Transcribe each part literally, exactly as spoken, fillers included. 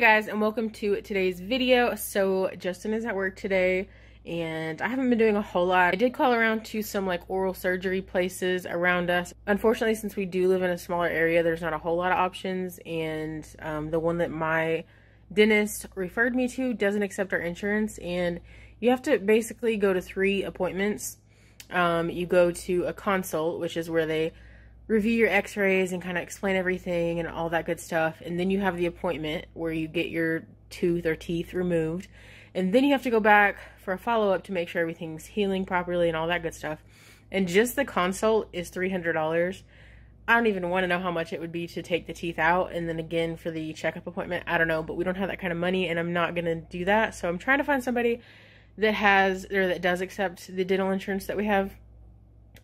Hey guys, and welcome to today's video. So Justin is at work today and I haven't been doing a whole lot. I did call around to some like oral surgery places around us. Unfortunately, since we do live in a smaller area, there's not a whole lot of options, and um, the one that my dentist referred me to doesn't accept our insurance, and you have to basically go to three appointments. Um, you go to a consult, which is where they review your x-rays and kind of explain everything and all that good stuff. And then you have the appointment where you get your tooth or teeth removed. And then you have to go back for a follow-up to make sure everything's healing properly and all that good stuff. And just the consult is three hundred dollars. I don't even want to know how much it would be to take the teeth out. And then again, for the checkup appointment, I don't know, but we don't have that kind of money and I'm not going to do that. So I'm trying to find somebody that has, or that does accept the dental insurance that we have.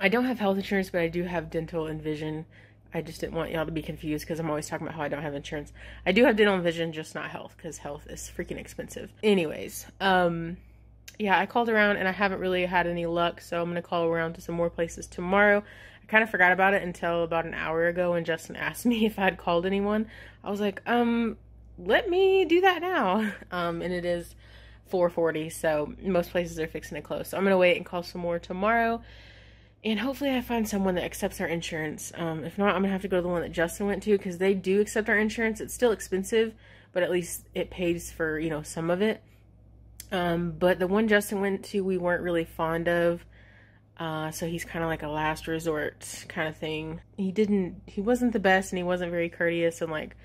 I don't have health insurance, but I do have dental and vision. I just didn't want y'all to be confused because I'm always talking about how I don't have insurance. I do have dental and vision, just not health, because health is freaking expensive. Anyways, um, yeah, I called around and I haven't really had any luck, so I'm going to call around to some more places tomorrow. I kind of forgot about it until about an hour ago when Justin asked me if I'd called anyone. I was like, um, let me do that now. Um, and it is four forty, so most places are fixing to close. So I'm going to wait and call some more tomorrow. And hopefully I find someone that accepts our insurance. Um, if not, I'm going to have to go to the one that Justin went to because they do accept our insurance. It's still expensive, but at least it pays for, you know, some of it. Um, but the one Justin went to, we weren't really fond of. Uh, so he's kind of like a last resort kind of thing. He didn't, he wasn't the best and he wasn't very courteous. And like,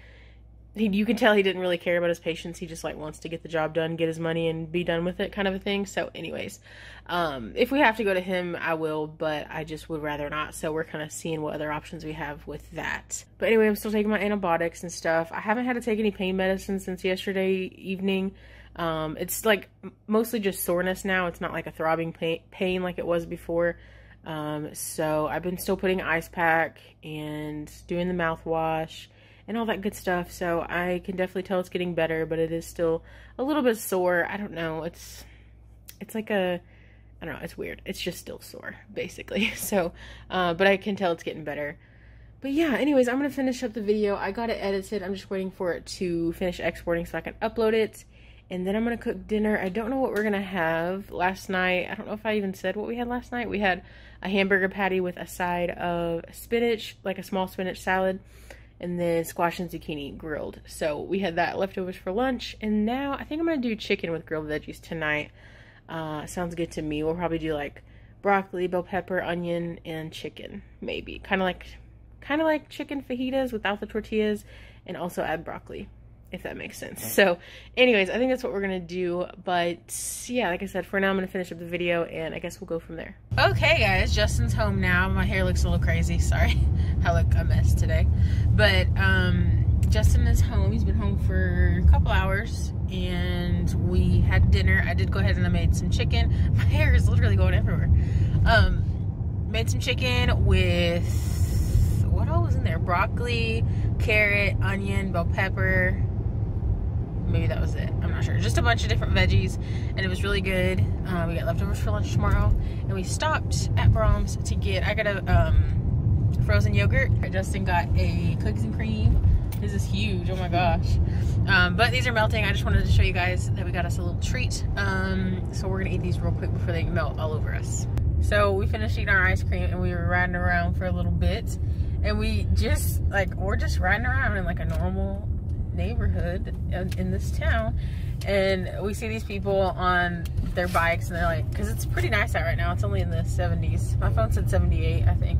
he, you can tell he didn't really care about his patients. He just like wants to get the job done, get his money and be done with it kind of a thing. So anyways, um, if we have to go to him, I will, but I just would rather not. So we're kind of seeing what other options we have with that. But anyway, I'm still taking my antibiotics and stuff. I haven't had to take any pain medicine since yesterday evening. Um, it's like mostly just soreness now. It's not like a throbbing pain, pain like it was before. Um, so I've been still putting ice pack and doing the mouthwash and all that good stuff, so I can definitely tell it's getting better, but it is still a little bit sore. I don't know, it's it's like a, I don't know, it's weird. It's just still sore, basically. So, uh, but I can tell it's getting better. But yeah, anyways, I'm gonna finish up the video. I got it edited, I'm just waiting for it to finish exporting so I can upload it. And then I'm gonna cook dinner. I don't know what we're gonna have. Last night, I don't know if I even said what we had last night. We had a hamburger patty with a side of spinach, like a small spinach salad, and then squash and zucchini grilled. So we had that leftovers for lunch, and now I think I'm gonna do chicken with grilled veggies tonight. Uh, sounds good to me. We'll probably do like broccoli, bell pepper, onion, and chicken, maybe. Kinda like, kinda like chicken fajitas without the tortillas, and also add broccoli, if that makes sense. So anyways, I think that's what we're gonna do, but yeah, like I said, for now I'm gonna finish up the video and I guess we'll go from there. Okay guys, Justin's home now. My hair looks a little crazy, sorry. I look a mess today. But um, Justin is home. He's been home for a couple hours and we had dinner. I did go ahead and I made some chicken. My hair is literally going everywhere. Um, made some chicken with, what all was in there? Broccoli, carrot, onion, bell pepper. Maybe that was it, I'm not sure. Just a bunch of different veggies, and it was really good. Uh, we got leftovers for lunch tomorrow, and we stopped at Brahms to get, I got a um, frozen yogurt. Justin got a cookies and cream. This is huge, oh my gosh. Um, but these are melting. I just wanted to show you guys that we got us a little treat. Um, so we're gonna eat these real quick before they melt all over us. So we finished eating our ice cream, and we were riding around for a little bit, and we just, like, we're just riding around in like a normal neighborhood in this town, and we see these people on their bikes, and they're like, because it's pretty nice out right now, it's only in the seventies. My phone said seventy-eight, I think.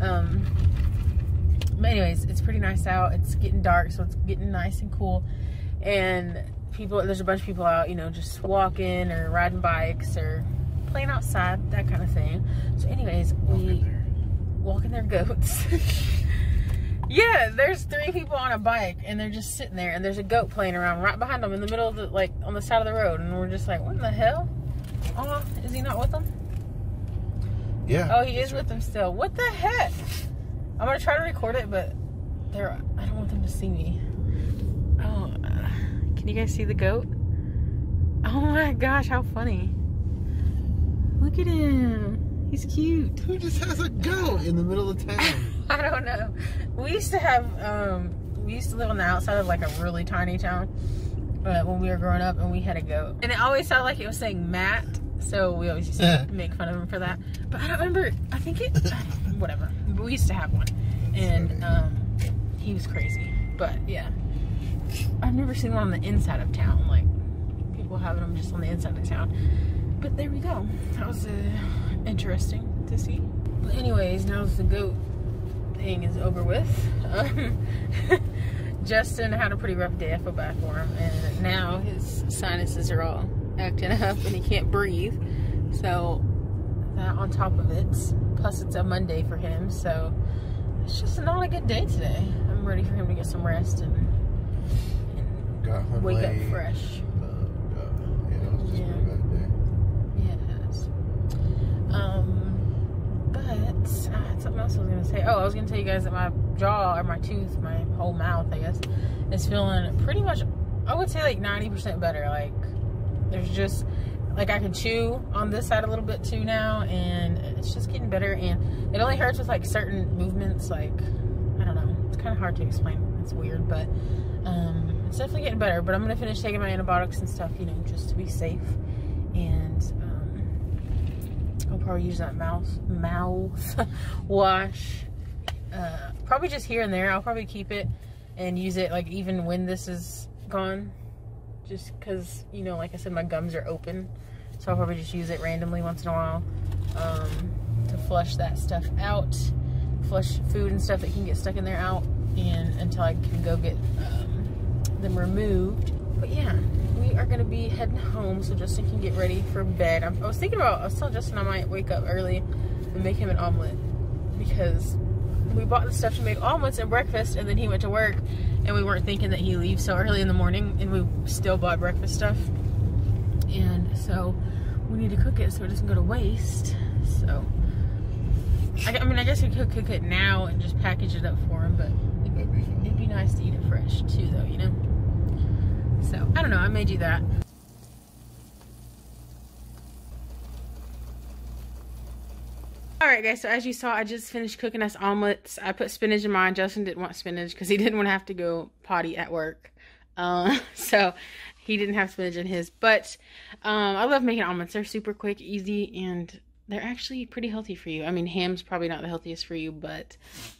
Um, but anyways, it's pretty nice out. It's getting dark, so it's getting nice and cool, and people, there's a bunch of people out, you know, just walking or riding bikes or playing outside, that kind of thing. So anyways, we walking their goats. Yeah, there's three people on a bike and they're just sitting there, and there's a goat playing around right behind them in the middle of the, like, on the side of the road, and we're just like, what in the hell? Oh, is he not with them? Yeah. Oh, he is with them still. What the heck? I'm gonna try to record it, but they're, I don't want them to see me. Oh, uh, can you guys see the goat? Oh my gosh, how funny. Look at him. He's cute. Who just has a goat in the middle of town? I don't know. We used to have, um, we used to live on the outside of like a really tiny town, but when we were growing up and we had a goat. And it always sounded like it was saying Matt, so we always used to make fun of him for that. But I don't remember, I think it, whatever. But we used to have one, and um, he was crazy. But yeah, I've never seen one on the inside of town. Like, people having them just on the inside of town. But there we go. That was uh, interesting to see. But anyways, now the goat thing is over with. Um, Justin had a pretty rough day. I feel bad for him, and now his sinuses are all acting up and he can't breathe. So that on top of it, plus it's a Monday for him, so it's just not a good day today. I'm ready for him to get some rest and, and got wake late. Up fresh. Uh, uh, yeah, it was just yeah. a bad day. Yeah, it has. Um, but uh, something else I was gonna say. Oh, I was gonna tell you guys that my jaw or my tooth, my whole mouth, I guess, is feeling pretty much, I would say like ninety percent better. Like, there's just, like, I can chew on this side a little bit too now, and it's just getting better, and it only hurts with like certain movements. Like, I don't know, it's kind of hard to explain, it's weird, but um, it's definitely getting better. But I'm gonna finish taking my antibiotics and stuff, you know, just to be safe, and um, I'll probably use that mouth, mouth wash. Uh, probably just here and there. I'll probably keep it and use it, like, even when this is gone, just because, you know, like I said, my gums are open, so I'll probably just use it randomly once in a while um, to flush that stuff out, flush food and stuff that can get stuck in there out, and until I can go get um, them removed. But yeah, we are going to be heading home so Justin can get ready for bed. I'm, I was thinking about, I was telling Justin I might wake up early and make him an omelet, because we bought the stuff to make omelets and breakfast, and then he went to work, and we weren't thinking that he leaves so early in the morning, and we still bought breakfast stuff, and so we need to cook it so it doesn't go to waste. So I, I mean, I guess we could cook it now and just package it up for him, but it'd be, it'd be nice to eat it fresh too, though, you know. So I don't know, I may do that. Alright guys, so as you saw, I just finished cooking us omelets. I put spinach in mine. Justin didn't want spinach because he didn't want to have to go potty at work. Uh, so he didn't have spinach in his. But um, I love making omelets. They're super quick, easy, and they're actually pretty healthy for you. I mean, ham's probably not the healthiest for you, but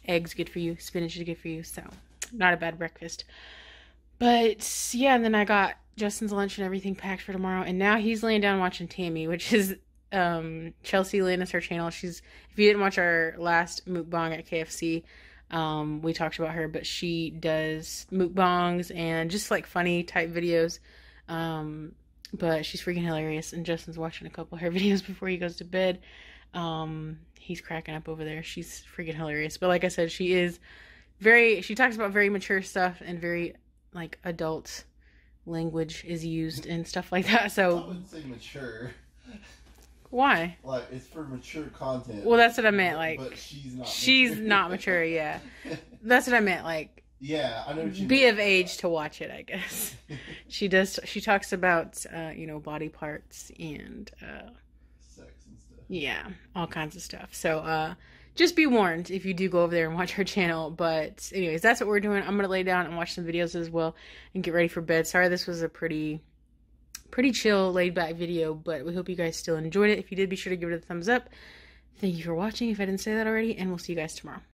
eggs good for you. Spinach is good for you. So not a bad breakfast. But yeah, and then I got Justin's lunch and everything packed for tomorrow. And now he's laying down watching Tammy, which is... um Chelsea Lynn is her channel. She's, if you didn't watch our last mukbang at K F C, um we talked about her, but she does mukbangs and just like funny type videos, um but she's freaking hilarious. And Justin's watching a couple of her videos before he goes to bed. Um he's cracking up over there. She's freaking hilarious. But like I said, she is very, she talks about very mature stuff, and very like adult language is used and stuff like that. So I wouldn't say mature. Why? Like, it's for mature content. Well, that's what I meant. Like, but she's not. She's mature. Not mature. Yeah, that's what I meant. Like, yeah, I know what you be mean. Of age to watch it, I guess. She does. She talks about uh, you know, body parts and uh, sex and stuff. Yeah, all kinds of stuff. So, uh, just be warned if you do go over there and watch her channel. But anyways, that's what we're doing. I'm gonna lay down and watch some videos as well and get ready for bed. Sorry, this was a pretty. pretty chill, laid back video, but we hope you guys still enjoyed it. If you did, be sure to give it a thumbs up. Thank you for watching, if I didn't say that already, and we'll see you guys tomorrow.